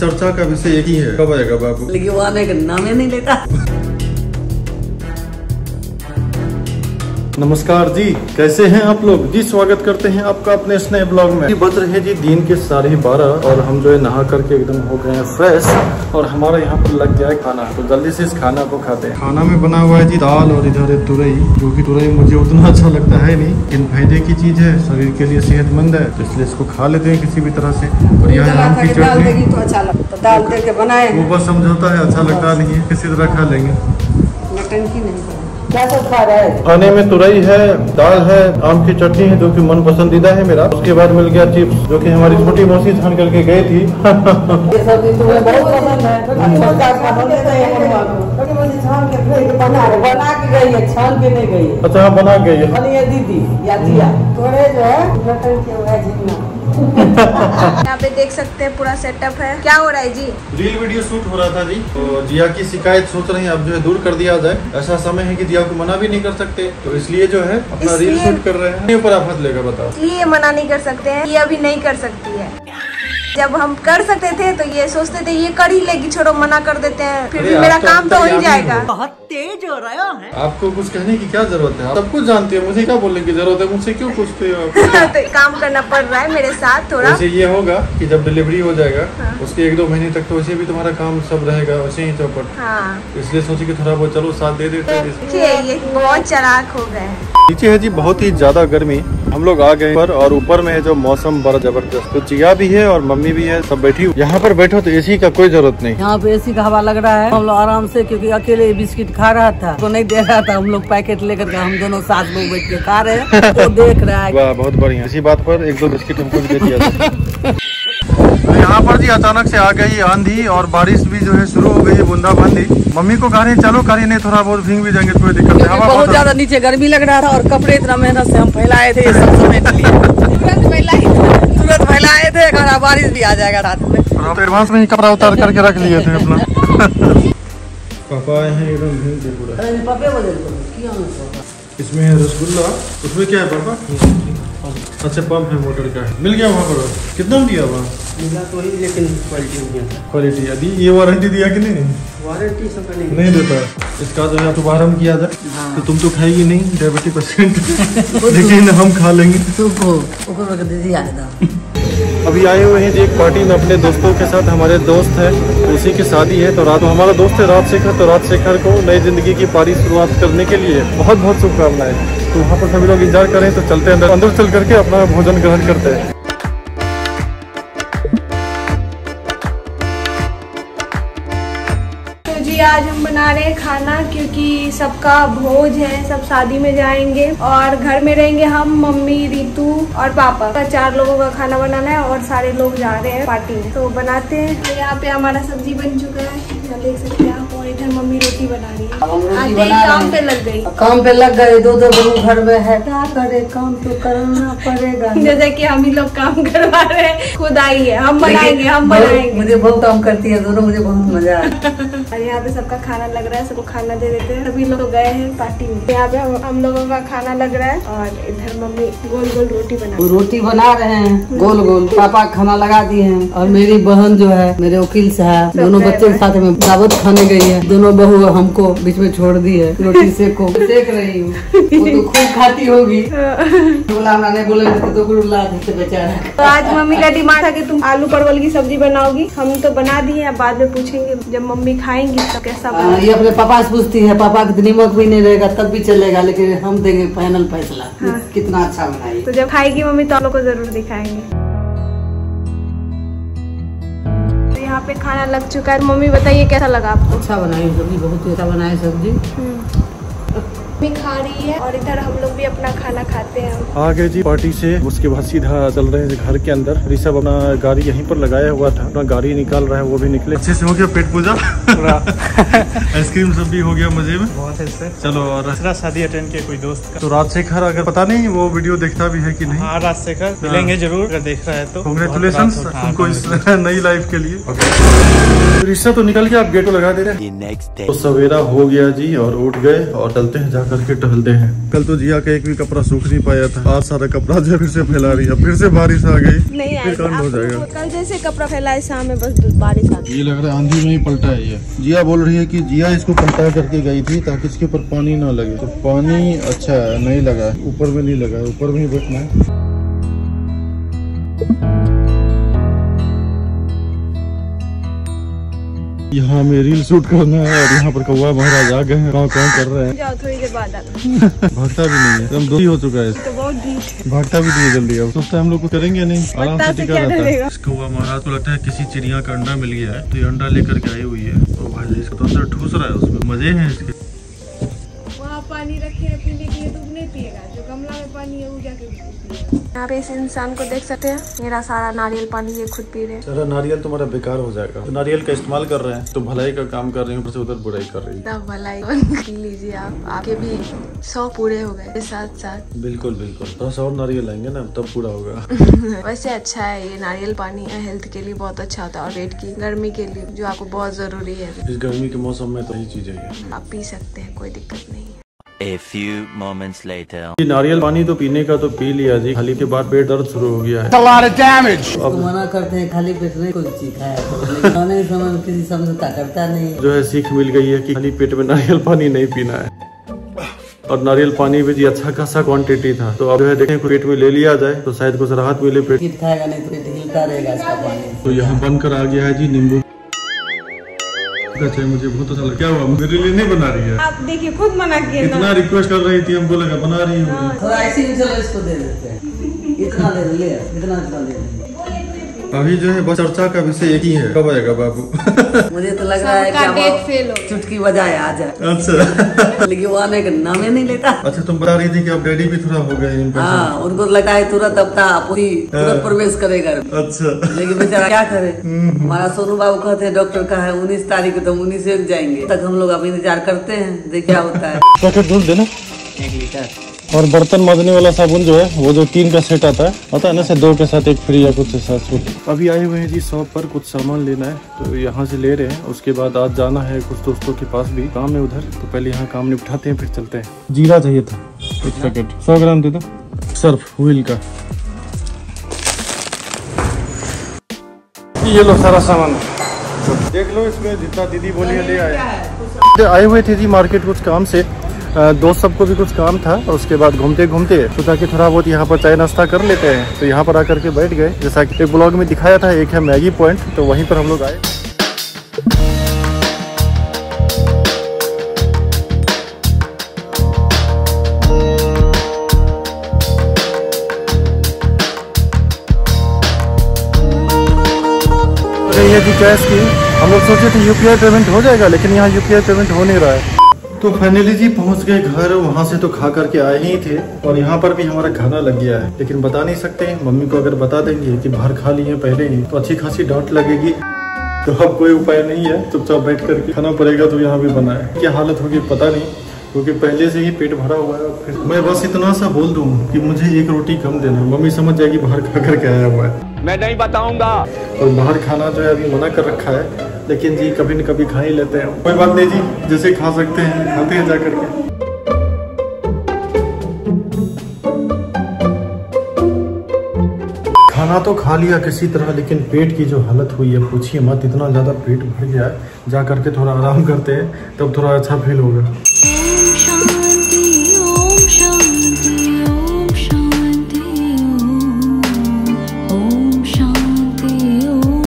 चर्चा का विषय एक ही है, कब आएगा बाबू, लेकिन वो आने का नाम नहीं लेता। नमस्कार जी, कैसे हैं आप लोग जी, स्वागत करते हैं आपका अपने स्ने ब्लॉग में। बज रहे जी दिन के 12:30 और हम जो है नहा करके एकदम हो गए हैं फ्रेश और हमारा यहाँ पर लग गया है खाना, तो जल्दी से इस खाना को खाते हैं। खाना में बना हुआ है जी दाल और इधर है तुरई, जो कि तुरई मुझे उतना अच्छा लगता है नहीं, लेकिन फायदे की चीज है, शरीर के लिए सेहतमंद है, तो इसलिए इसको खा लेते हैं किसी भी तरह से। और यहाँ दाल दे के बनाए, ऊपर समझौता है, अच्छा लगता नहीं है, किसी तरह खा लेंगे। खाने में तुरई है, दाल है, आम की चटनी है जो कि मन पसंदीदा है मेरा। उसके बाद मिल गया चिप्स, जो कि हमारी छोटी मौसी छान करके गई थी। ये सब तुम्हें बहुत पसंद है, बना के गई है, छान के नहीं गई। अच्छा बना गई है दीदी या जिया, थोड़े जो है यहाँ पे देख सकते हैं पूरा सेटअप है। क्या हो रहा है जी? रील वीडियो शूट हो रहा था जी, तो जिया की शिकायत सोच रहे हैं अब जो है दूर कर दिया जाए। ऐसा समय है कि जिया को मना भी नहीं कर सकते, तो इसलिए जो है अपना रील शूट कर रहे हैं। ऊपर आफत लेगा बताओ, इसलिए मना नहीं कर सकते हैं, ये अभी नहीं कर सकती है। जब हम कर सकते थे तो ये सोचते थे ये कर ही लेगी, छोड़ो मना कर देते हैं, फिर भी मेरा काम तो हो ही जाएगा। बहुत तेज हो रहा है। आपको कुछ कहने की क्या जरूरत है, आप सब कुछ जानते हो, मुझे क्या बोलने की जरूरत है, मुझसे क्यों पूछते हो आप? तो काम करना पड़ रहा है मेरे साथ थोड़ा। वैसे ये होगा कि जब डिलीवरी हो जाएगा उसके 1-2 महीने तक तो वैसे भी तुम्हारा काम सब रहेगा वैसे ही चौपट, इसलिए सोचे की थोड़ा बहुत चलो साथ दे देते हैं। ये बहुत चालाक हो गए। नीचे है जी बहुत ही ज्यादा गर्मी, हम लोग आ गए पर, और ऊपर में है जो मौसम बड़ा जबरदस्त। तो जिया भी है और मम्मी भी है, सब बैठी। यहाँ पर बैठो तो एसी का कोई जरूरत नहीं, यहाँ पे एसी का हवा लग रहा है। हम लोग आराम से, क्योंकि अकेले बिस्किट खा रहा था तो नहीं दे रहा था, हम लोग पैकेट लेकर हम दोनों साथ में बैठ के खा रहे हैं, तो देख रहा है। वाह बहुत बढ़िया, इसी बात पर 1-2 बिस्किट हमको दे दिया। यहाँ पर जी अचानक से आ गई आंधी और बारिश भी जो है शुरू हो गई है, बूंदाबांदी। मम्मी को गाड़ी चलो गाड़ी नहीं, थोड़ा बहुत भींग भी जाएंगे, कोई दिक्कत नहीं। बहुत ज्यादा नीचे गर्मी लग रहा था और कपड़े इतना मेहनत से हम फैलाए थे, सब समेट लिए, तुरंत फैलाए थे, खाना बारिश भी आ जाएगा रात में, तो एडवांस में ही कपड़ा उतार करके रख लिए थे अपना। पापा है एकदम भींग के पूरा। इसमें है रसगुल्ला, उसमें क्या है पापा? अच्छा पंप है मोटर का, मिल गया वहाँ पर। कितना दिया वहाँ तो ही, लेकिन क्वालिटी अभी ये वारंटी दिया कि नहीं? वारंटी सब नहीं देता इसका, जो है तो बाहर हम किया था तो तुम तो खाएगी नहीं, 90% लेकिन हम खा लेंगे। अभी आए हुए हैं जी एक पार्टी में अपने दोस्तों के साथ, हमारे दोस्त है उसी की शादी है, तो रात हमारा दोस्त है राज शेखर, तो राज शेखर को नई जिंदगी की पारी शुरुआत करने के लिए बहुत बहुत शुभकामनाएं। तो वहाँ पर सभी लोग इंतजार करें, तो चलते हैं अंदर चल करके अपना भोजन ग्रहण करते हैं। तो जी आज हम बना रहे हैं खाना, क्योंकि सबका भोज है, सब शादी में जाएंगे और घर में रहेंगे हम, मम्मी, रीतू और पापा का 4 लोगों का खाना बनाना है और सारे लोग जा रहे हैं पार्टी में, तो बनाते हैं। तो यहाँ पे हमारा सब्जी बन चुका है, देख सकते हैं आप, और इधर मम्मी रोटी बना रही है। आज काम पे लग गई, काम पे लग गए, 2-2 बहू घर में है, क्या करे, काम तो करना पड़ेगा। जैसे कि हम ही लोग काम करवा रहे हैं, खुद आई है, हम बनाएंगे, हम बनाएंगे। मुझे बहुत काम करती है दोनों, मुझे बहुत मजा आता है। और यहाँ पे सबका खाना लग रहा है, सबको खाना दे देते हैं, सभी लोग गए हैं पार्टी में। यहाँ पे हम लोगों का खाना लग रहा है और इधर मम्मी गोल गोल रोटी बना रहे हैं, गोल गोल। पापा खाना लगा दिए हैं और मेरी बहन जो है मेरे वकील साहब, दोनों बच्चों के साथ में दावत खाने गई है, दोनों बहू हमको बीच में छोड़ दी है। रोटी से को देख रही हूँ, वो तो खूब खाती होगी, बुलाने बोले तो गुल्ला देते बेचारा। तो आज मम्मी का डिमांड था कि तुम आलू परवल की सब्जी बनाओगी, हम तो बना दी है, बाद में पूछेंगे जब मम्मी खाएंगी तो कैसा बना। ये अपने पापा से पूछती है, पापा के दिमाग भी नहीं रहेगा तब भी चलेगा, लेकिन हम देंगे फाइनल फैसला कितना अच्छा बनाई। तो जब खाएगी मम्मी तो आप लोग को जरूर दिखाएंगे। यहाँ पे खाना लग चुका है, मम्मी बताइए कैसा लगा आपको? अच्छा बनाई सब्जी, बहुत अच्छा बनाई सब्जी, भी खा रही है और इधर हम लोग भी अपना खाना खाते हैं। आ गए जी पार्टी से, उसके बाद सीधा चल रहे हैं घर के अंदर। ऋषभ अपना गाड़ी यहीं पर लगाया हुआ था, अपना गाड़ी निकाल रहा है, वो भी निकले। अच्छे से हो गया पेट पूजा, आइसक्रीम सब भी हो गया मजे में, बहुत है। चलो और शादी अटेंड किया कोई दोस्त का, तो राजशेखर अगर पता नहीं वो वीडियो देखता भी है की नहीं। हाँ राजशेखर मिलेंगे जरूर, अगर देख रहा है तो कांग्रेचुलेशंस तुमको इस नई लाइफ के लिए। ऋषभ तो निकल के आप गेटो लगा दे रहे हैं। सवेरा हो गया जी और उठ गए और चलते हैं करके टहलते हैं। कल तो जिया का एक भी कपड़ा सूख नहीं पाया था, आज सारा कपड़ा जो फिर से फैला रही है। फिर से बारिश आ गई, नहीं फिर कांड हो जाएगा। कल जैसे कपड़ा फैलाए शाम में बस बारिश आ गई। ये लग रहा है आंधी में ही पलटा है ये। जिया बोल रही है कि जिया इसको पलटा करके गई थी ताकि इसके ऊपर पानी ना लगे, तो पानी अच्छा नहीं लगा, ऊपर में नहीं लगा, ऊपर में ही बैठना है। यहाँ में रील शूट करना है और यहाँ पर कौवा महाराज आ गए हैं, गाँव कौन कर रहे हैं। जाओ थोड़ी देर बाद भागता भी नहीं है, एकदम दूर हो चुका है, तो बहुत दूर भागता भी नहीं जल्दी। अब सोचता है हम लोग को करेंगे नहीं, आराम से टिका रहता है। कौवा महाराज को लगता है किसी चिड़िया का अंडा मिल गया है, तो अंडा लेकर के आई हुई है। और भाई इसका तो अंदर ठूस रहा है, उसमें मजे है इसके। वहाँ पानी रखे हैं पीने के लिए, तो नहीं पिएगा, जो गमला में पानी है वो जाके। यहाँ पे इस इंसान को देख सकते हैं, मेरा सारा नारियल पानी ये खुद पी रहे हैं। सारा नारियल तुम्हारा बेकार हो जाएगा, तो नारियल का इस्तेमाल कर रहे हैं, तो भलाई का काम कर रहे हैं, उधर बुराई कर रही है। भलाई पी लीजिए आप, आपके भी 100 पूरे हो गए साथ साथ। बिल्कुल बिल्कुल, 10 और नारियल लाएंगे ना तब पूरा होगा। वैसे अच्छा है ये नारियल पानी, हेल्थ के लिए बहुत अच्छा होता है, और पेट की गर्मी के लिए जो आपको बहुत जरूरी है। इस गर्मी के मौसम में तो यही चीज है, आप पी सकते हैं, कोई दिक्कत नहीं है। A few moments later. ये नारियल पानी तो पीने का तो पी लिया जी, खाली के बाद पेट दर्द शुरू हो गया है। अब मना करते हैं खाली पेट में कुछ चीज खाए, किसी समझौता करता नहीं। जो है सीख मिल गई है कि खाली पेट में नारियल पानी नहीं पीना है। और नारियल पानी भी जी अच्छा खासा क्वांटिटी था, तो अब जो है देखें पेट में ले लिया जाए तो शायद कुछ राहत मिले। पेट खाएगा नहीं, पेट हिलता रहेगा। तो यहाँ बनकर आ गया है जी नींबू। अच्छा मुझे बहुत अच्छा लगा। क्या हुआ, मेरे लिए नहीं बना रही है? आप देखिए खुद मना किया, इतना रिक्वेस्ट कर रही थी, हमको लगा बना रही हो। थोड़ा ऐसे ही चलो इसको दे देते हैं, इतना दे ले, इतना इतना दे दे। अभी जो है बस चर्चा का विषय एक ही है, कब आएगा बाबू। मुझे तो लग रहा है कि डेट फेल हो, चुटकी बजाए आ जाए। अच्छा, लेकिन वो आने का नाम ही नहीं लेता। अच्छा तुम बता रही थी कि आप डैडी भी थोड़ा हो गए, उनको लगता है तुरंत अपना पूरी तुरंत प्रवेश करेगा। अच्छा, लेकिन बेचारा क्या करे। हमारा सोनू बाबू कहते हैं डॉक्टर का है 19 तारीख को, तो 19 जाएंगे, तक हम लोग अब इंतजार करते हैं, देखिए क्या होता है। पैकेट दूध देना 1 लीटर, और बर्तन मांजने वाला साबुन जो है वो जो 3 का सेट आता है, पता है ना, से 2 के साथ 1 फ्री या कुछ साथ। अभी आए हुए हैं जी शॉप पर, कुछ सामान लेना है, तो यहाँ से ले रहे हैं। उसके बाद आज जाना है कुछ दोस्तों के पास भी, काम है उधर, तो पहले यहाँ काम निपटाते हैं फिर चलते हैं। जीरा चाहिए था 1 पैकेट, 100 ग्राम दे दो। सर्फ व्हील का ये लो सारा सामान, देख लो इसमें जितना दीदी बोली ले आए। आए हुए थे जी मार्केट कुछ काम से, दोस्त सबको भी कुछ काम था, और उसके बाद घूमते घूमते सोचा कि थोड़ा बहुत यहाँ पर चाय नाश्ता कर लेते हैं, तो यहाँ पर आकर के बैठ गए। जैसा कि एक ब्लॉग में दिखाया था, एक है मैगी पॉइंट, तो वहीं पर हम लोग आए। ये जी कैश की, हम लोग सोचे थे यूपीआई पेमेंट हो जाएगा, लेकिन यहाँ यूपीआई पेमेंट हो नहीं रहा है। तो फाइनली जी पहुंच गए घर। वहां से तो खा करके आए ही थे, और यहाँ पर भी हमारा खाना लग गया है, लेकिन बता नहीं सकते। मम्मी को अगर बता देंगे कि बाहर खा लिए पहले ही, तो अच्छी खासी डांट लगेगी, तो अब कोई उपाय नहीं है, चुपचाप बैठ करके खाना पड़ेगा। तो यहाँ भी बना है, क्या हालत होगी पता नहीं, क्योंकि पहले से ही पेट भरा हुआ है। फिर मैं बस इतना सा बोल दूँ कि मुझे 1 रोटी कम देना, मम्मी समझ जाएगी बाहर खा करके आया हुआ है। मैं नहीं बताऊंगा। और बाहर खाना जो है अभी मना कर रखा है, लेकिन जी कभी न कभी खा ही लेते हैं, कोई बात नहीं जी, जैसे खा सकते हैं खाते हैं जा करके। खाना तो खा लिया किसी तरह, लेकिन पेट की जो हालत हुई है पूछिए मत, इतना ज़्यादा पेट भर गया है। जा करके थोड़ा आराम करते हैं, तब थोड़ा अच्छा फील होगा।